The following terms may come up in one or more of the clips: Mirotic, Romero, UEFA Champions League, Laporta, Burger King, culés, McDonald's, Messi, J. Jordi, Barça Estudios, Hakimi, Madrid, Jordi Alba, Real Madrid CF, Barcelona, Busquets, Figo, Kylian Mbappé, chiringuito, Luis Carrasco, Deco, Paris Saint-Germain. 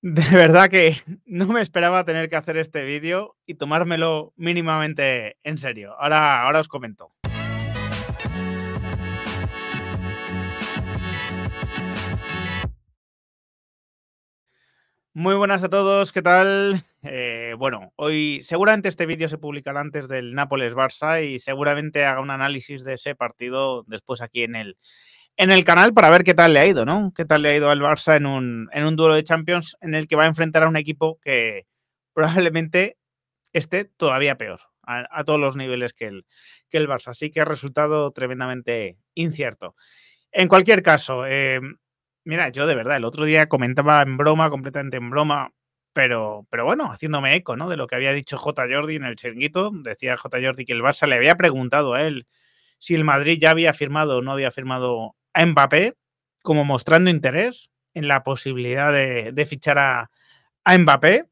De verdad que no me esperaba tener que hacer este vídeo y tomármelo mínimamente en serio. Ahora os comento. Muy buenas a todos, ¿qué tal? Bueno, hoy seguramente este vídeo se publicará antes del Nápoles-Barça y seguramente haga un análisis de ese partido después aquí en el canal para ver qué tal le ha ido, ¿no? Qué tal le ha ido al Barça en un duelo de Champions en el que va a enfrentar a un equipo que probablemente esté todavía peor a todos los niveles que el Barça. Así que ha resultado tremendamente incierto. En cualquier caso, mira, yo de verdad el otro día comentaba en broma, completamente en broma, pero bueno, haciéndome eco, ¿no?, de lo que había dicho J. Jordi en el chiringuito. Decía J. Jordi que el Barça le había preguntado a él si el Madrid ya había firmado o no había firmado a Mbappé, como mostrando interés en la posibilidad de fichar a Mbappé.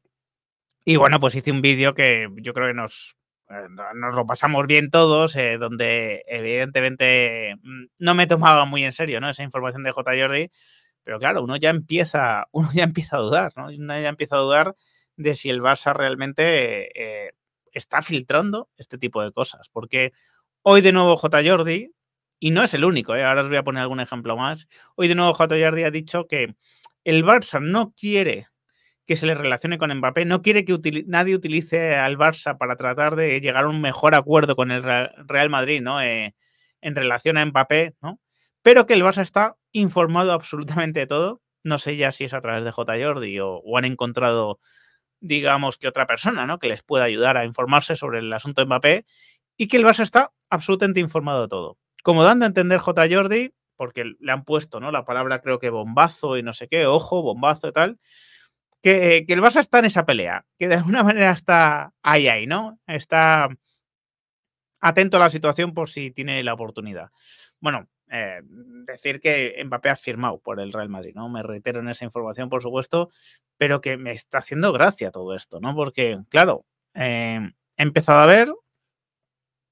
Y bueno, pues hice un vídeo que yo creo que nos lo pasamos bien todos, donde evidentemente no me tomaba muy en serio, ¿no?, esa información de J. Jordi, pero claro, uno ya empieza a dudar, ¿no? Uno ya empieza a dudar de si el Barça realmente está filtrando este tipo de cosas, porque hoy de nuevo J. Jordi, y no es el único, ahora os voy a poner algún ejemplo más. Hoy de nuevo J. Jordi ha dicho que el Barça no quiere que se le relacione con Mbappé, no quiere que nadie utilice al Barça para tratar de llegar a un mejor acuerdo con el Real Madrid, ¿no?, en relación a Mbappé, ¿no?, pero que el Barça está informado absolutamente de todo. No sé ya si es a través de J. Jordi o han encontrado, digamos, que otra persona, ¿no?, que les pueda ayudar a informarse sobre el asunto de Mbappé, y que el Barça está absolutamente informado de todo. Como dando a entender J. Jordi, porque le han puesto, ¿no?, la palabra, creo que bombazo y no sé qué, ojo, bombazo y tal, que el Barça está en esa pelea, que de alguna manera está ahí, ¿no? Está atento a la situación por si tiene la oportunidad. Bueno, decir que Mbappé ha firmado por el Real Madrid, ¿no? Me reitero en esa información, por supuesto, pero que me está haciendo gracia todo esto, ¿no? Porque, claro, he empezado a ver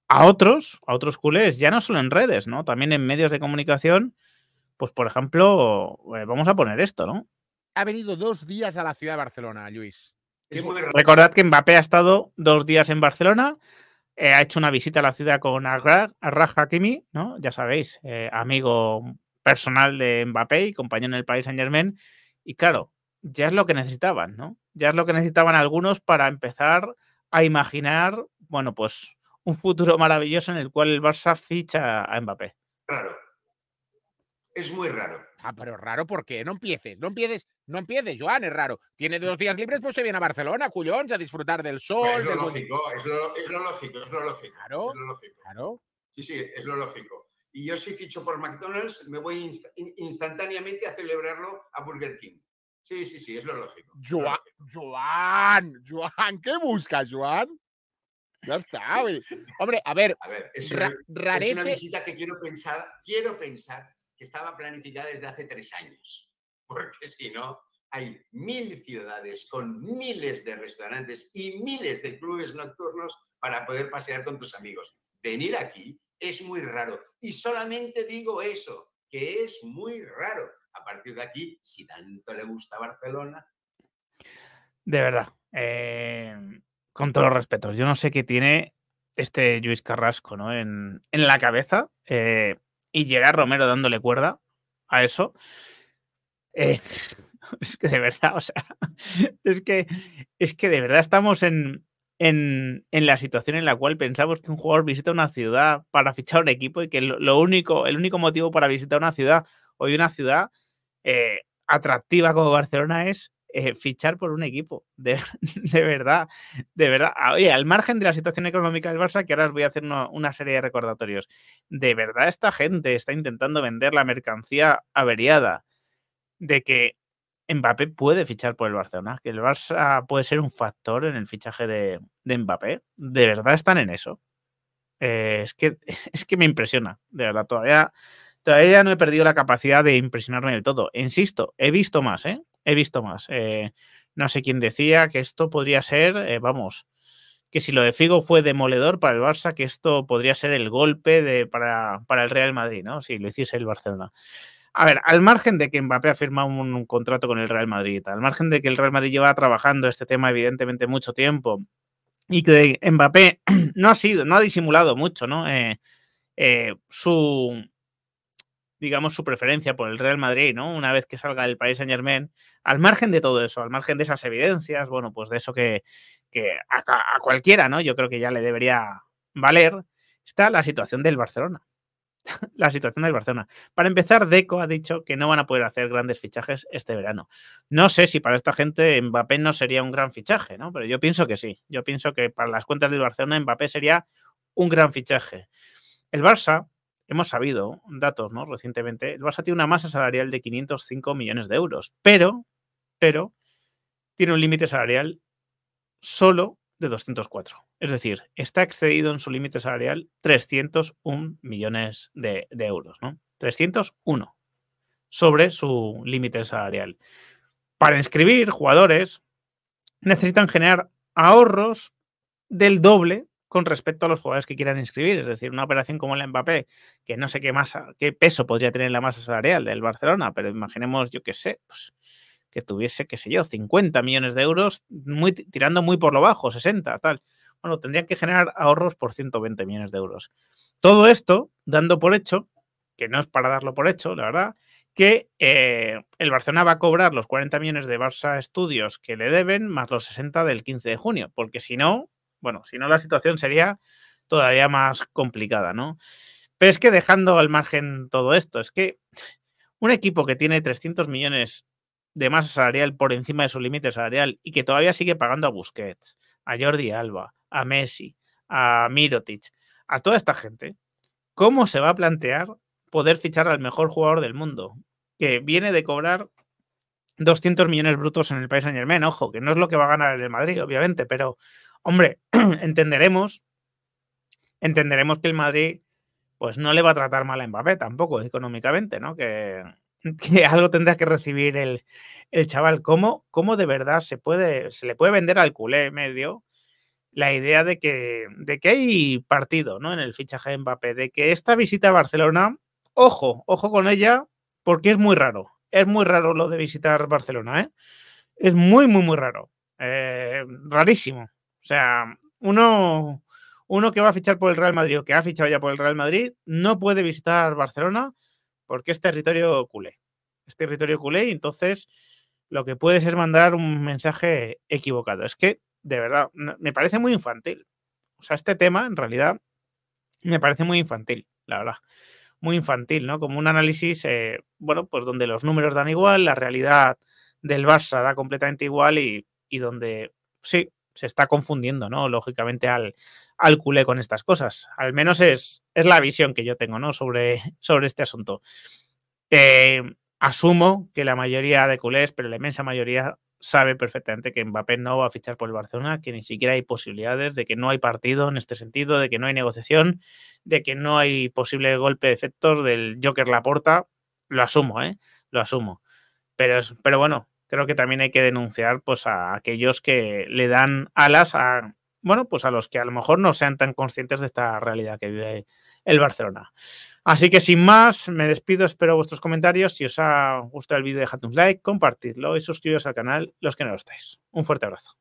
a otros culés, ya no solo en redes, ¿no?, también en medios de comunicación. Pues, por ejemplo, vamos a poner esto, ¿no? Ha venido 2 días a la ciudad de Barcelona, Luis. Recordad que Mbappé ha estado 2 días en Barcelona, ha hecho una visita a la ciudad con Hakimi, ¿no? Ya sabéis, amigo personal de Mbappé y compañero en el Paris Saint-Germain. Y claro, ya es lo que necesitaban, ¿no? Ya es lo que necesitaban algunos para empezar a imaginar, bueno, pues un futuro maravilloso en el cual el Barça ficha a Mbappé. Raro. Es muy raro. Ah, pero raro, ¿por qué? No empieces, Joan, es raro. Tiene 2 días libres, pues se viene a Barcelona, cullón, a disfrutar del sol. Pues es lo lógico. Claro, es lo lógico. Claro. Sí, es lo lógico. Y yo si ficho por McDonald's, me voy instantáneamente a celebrarlo a Burger King. Sí, es lo lógico. Joan, ¿qué buscas, Joan? Ya está, güey. Hombre, a ver, es una visita que quiero pensar que estaba planificada desde hace 3 años, porque si no, hay 1000 ciudades con miles de restaurantes y miles de clubes nocturnos para poder pasear con tus amigos. Venir aquí es muy raro, y solamente digo eso, que es muy raro. A partir de aquí, si tanto le gusta Barcelona... De verdad, con todos los respetos, yo no sé qué tiene este Luis Carrasco, ¿no?, en la cabeza, y llega Romero dándole cuerda a eso. Es que de verdad, o sea, es que de verdad estamos en la situación en la cual pensamos que un jugador visita una ciudad para fichar un equipo, y que el único motivo para visitar una ciudad, hoy una ciudad atractiva como Barcelona, es fichar por un equipo, de verdad. Oye, al margen de la situación económica del Barça, que ahora os voy a hacer una serie de recordatorios, de verdad esta gente está intentando vender la mercancía averiada de que Mbappé puede fichar por el Barcelona, que el Barça puede ser un factor en el fichaje de Mbappé. ¿De verdad están en eso? Es que me impresiona, de verdad, todavía no he perdido la capacidad de impresionarme del todo. Insisto, he visto más, ¿eh? No sé quién decía que esto podría ser, vamos, que si lo de Figo fue demoledor para el Barça, que esto podría ser el golpe para el Real Madrid, ¿no?, si lo hiciese el Barcelona. A ver, al margen de que Mbappé ha firmado un contrato con el Real Madrid, al margen de que el Real Madrid lleva trabajando este tema evidentemente mucho tiempo y que Mbappé no ha disimulado mucho, ¿no? Digamos, su preferencia por el Real Madrid, ¿no? Una vez que salga el Paris Saint-Germain, al margen de todo eso, al margen de esas evidencias, bueno, pues de eso que a cualquiera, ¿no? Yo creo que ya le debería valer, está la situación del Barcelona. La situación del Barcelona. Para empezar, Deco ha dicho que no van a poder hacer grandes fichajes este verano. No sé si para esta gente Mbappé no sería un gran fichaje, ¿no? Pero yo pienso que sí. Yo pienso que para las cuentas del Barcelona Mbappé sería un gran fichaje. El Barça, hemos sabido datos, ¿no? Recientemente, el Barça tiene una masa salarial de 505 millones de euros, pero tiene un límite salarial solo de 204. Es decir, está excedido en su límite salarial 301 millones de euros, ¿no? 301 sobre su límite salarial. Para inscribir jugadores necesitan generar ahorros del doble con respecto a los jugadores que quieran inscribir. Es decir, una operación como la Mbappé, que no sé qué peso podría tener la masa salarial del Barcelona, pero imaginemos, yo qué sé, pues, que tuviese, qué sé yo, 50 millones de euros, tirando muy por lo bajo, 60, tal. Bueno, tendrían que generar ahorros por 120 millones de euros. Todo esto dando por hecho, que no es para darlo por hecho, la verdad, que el Barcelona va a cobrar los 40 millones de Barça Estudios que le deben, más los 60 del 15 de junio, porque si no, bueno, si no la situación sería todavía más complicada, ¿no? Pero es que dejando al margen todo esto, es que un equipo que tiene 300 millones de masa salarial por encima de su límite salarial y que todavía sigue pagando a Busquets, a Jordi Alba, a Messi, a Mirotic, a toda esta gente, ¿cómo se va a plantear poder fichar al mejor jugador del mundo? Que viene de cobrar 200 millones brutos en el Paris Saint-Germain, ojo, que no es lo que va a ganar el Madrid, obviamente, pero, hombre, entenderemos que el Madrid pues no le va a tratar mal a Mbappé tampoco económicamente, ¿no? Que algo tendrá que recibir el chaval. ¿Cómo de verdad se le puede vender al culé medio la idea de que hay partido, ¿no? En el fichaje de Mbappé, de que esta visita a Barcelona, ojo con ella, porque es muy raro. Es muy raro lo de visitar Barcelona, ¿eh? Es muy, muy, muy raro. Rarísimo. O sea, uno que va a fichar por el Real Madrid o que ha fichado ya por el Real Madrid no puede visitar Barcelona, porque es territorio culé. Es territorio culé y entonces lo que puede es mandar un mensaje equivocado. Es que, de verdad, me parece muy infantil. O sea, este tema, en realidad, me parece muy infantil, la verdad. Muy infantil, ¿no? Como un análisis, bueno, pues donde los números dan igual, la realidad del Barça da completamente igual y donde, sí, se está confundiendo, ¿no? Lógicamente al culé con estas cosas. Al menos es la visión que yo tengo, ¿no? sobre este asunto. Asumo que la mayoría de culés, pero la inmensa mayoría, sabe perfectamente que Mbappé no va a fichar por el Barcelona, que ni siquiera hay posibilidades, de que no hay partido en este sentido, de que no hay negociación, de que no hay posible golpe de efectos del Joker Laporta. Lo asumo, ¿eh? Lo asumo. Pero bueno, creo que también hay que denunciar pues a aquellos que le dan alas a... Bueno, pues a los que a lo mejor no sean tan conscientes de esta realidad que vive el Barcelona. Así que sin más, me despido, espero vuestros comentarios. Si os ha gustado el vídeo, dejad un like, compartidlo y suscribiros al canal los que no lo estáis. Un fuerte abrazo.